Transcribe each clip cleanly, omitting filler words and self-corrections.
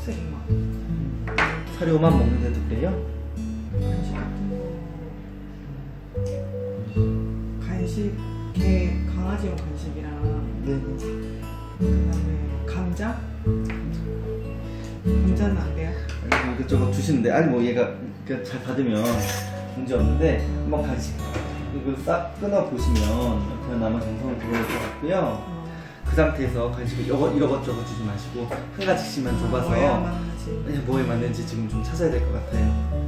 초록색인 거. 사료만 먹는데도 그래요? 간식 같은 거. 간식, 걔 강아지용 간식이랑. 네. 그 다음에 감자? 감자는 안 돼요? 이것저것 주시는데, 아니 뭐 얘가 잘 받으면 문제 없는데, 한번 간식 이걸 싹 끊어 보시면 그냥 남아 정성을 들어올 것 같고요. 그 상태에서 간식을 이것저것 주지 마시고 한 가지씩만 줘봐서 뭐에 맞는지 지금 좀 찾아야 될 것 같아요.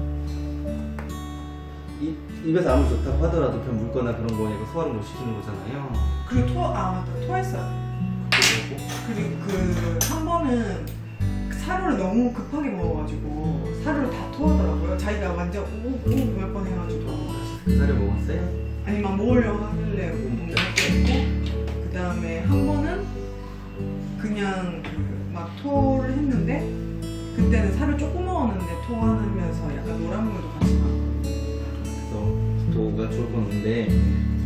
입에서 아무리 좋다고 하더라도 별 물거나 그런 거 얘가 소화를 못 시키는 거잖아요. 그리고 토했어요. 그리고 한 번은 사료를 너무 급하게 먹어가지고 사료를 다 토하더라고요. 자기가 완전 오오 몇 번 해가지고. 그 사료 먹었어요? 아니 막 먹으려고 하길래 먹는 것도 있고, 그 다음에 한 번은 그냥 막 토를 했는데 그때는 사료 조금 먹었는데 토하면서 약간 노란물도 같이 나왔거든요. 그래서 구토가 좋을 건 없는데,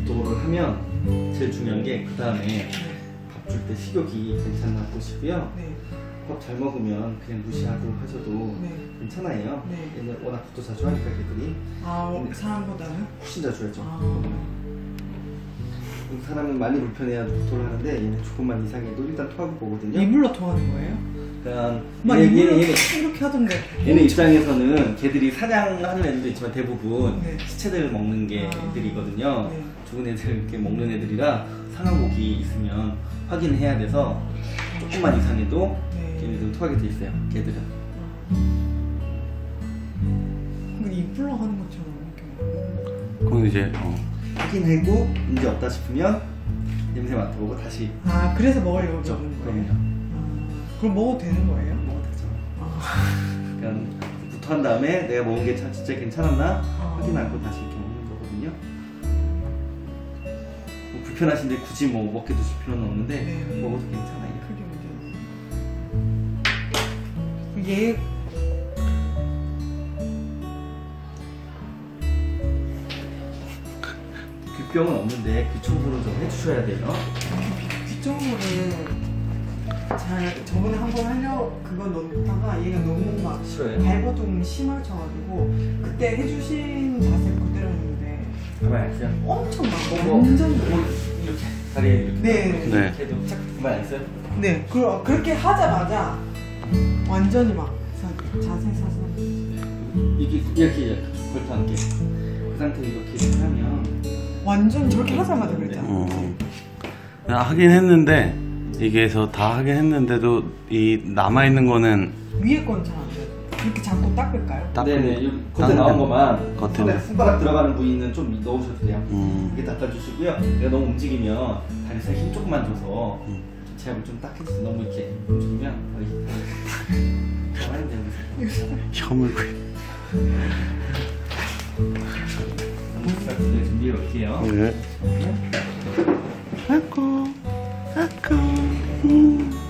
구토를 하면 제일 중요한 게 그 다음에 밥 줄 때 식욕이 괜찮나 보시고요. 네. 밥 잘 먹으면 그냥 무시하고 하셔도 네. 괜찮아요. 네. 얘는 워낙 밥도 자주 하니까 걔들이. 사람보다는? 훨씬 자주 하죠. 사람은 많이 불편해야 구토를 하는데 얘는 조금만 이상해도 일단 토하고 보거든요. 이불로 토하는 거예요? 그러니까 얘는 이렇게 하던데. 얘는 입장에서는 걔들이 사냥하는 애들도 있지만 대부분 네. 시체들을 먹는 게 애들이거든요. 네. 죽은 애들 이렇게 먹는 애들이라 상한 곡이 있으면 확인해야 돼서 조금만 이상해도 네. 걔네들은 토하게 돼 있어요. 걔들은. 그럼 입불러 하는 것처럼 이렇게. 그럼 이제 확인하고 문제 없다 싶으면 냄새 맡아보고 다시. 아 그래서 먹으려고 먹는 거예요? 그럼요. 그럼 먹어도 되는 거예요? 먹어도 되죠. 그냥 구토한 다음에 내가 먹은 게 진짜 괜찮았나 확인하고 다시 이렇게 먹는 거거든요. 뭐 불편하신데 굳이 뭐 먹게 두실 필요는 없는데 네. 먹어도 괜찮아요. 얘 귀병은 없는데 귀 청소를 좀 해주셔야 돼요. 귀 청소를 잘 저번에 한 번 하려고 그거 넣다가 얘가 너무 막 싫어요. 발버둥 심하셔가지고 그때 해주신 자세 그대로 했는데 가만히 있어요? 엄청 막 완전 이렇게 다리에 이렇게 네. 해도 가만히 있어요? 네. 그렇게 하자마자 완전히 막 자세 사서 이게 이렇게 걸터 앉게 그 상태로 이렇게 하면 완전 저렇게 하자마자 그랬잖아. 하긴 했는데 이게서 다 하긴 했는데도 이 남아 있는 거는 위에 건 잘 안 돼요. 이렇게 잡고 닦을까요? 네네. 겉에 나온 것만 겉에 손가락 들어가는 부위는 좀 넣으셔도 돼요. 이게 닦아주시고요. 내가 너무 움직이면 다리 사이 힘 조금만 줘서. 제압을 좀 딱 해주세요. 너무 이렇게 움직이면 가만히 되면서 혐을 구해. 남자친구들 준비해 올게요. 네. 아이고 아이고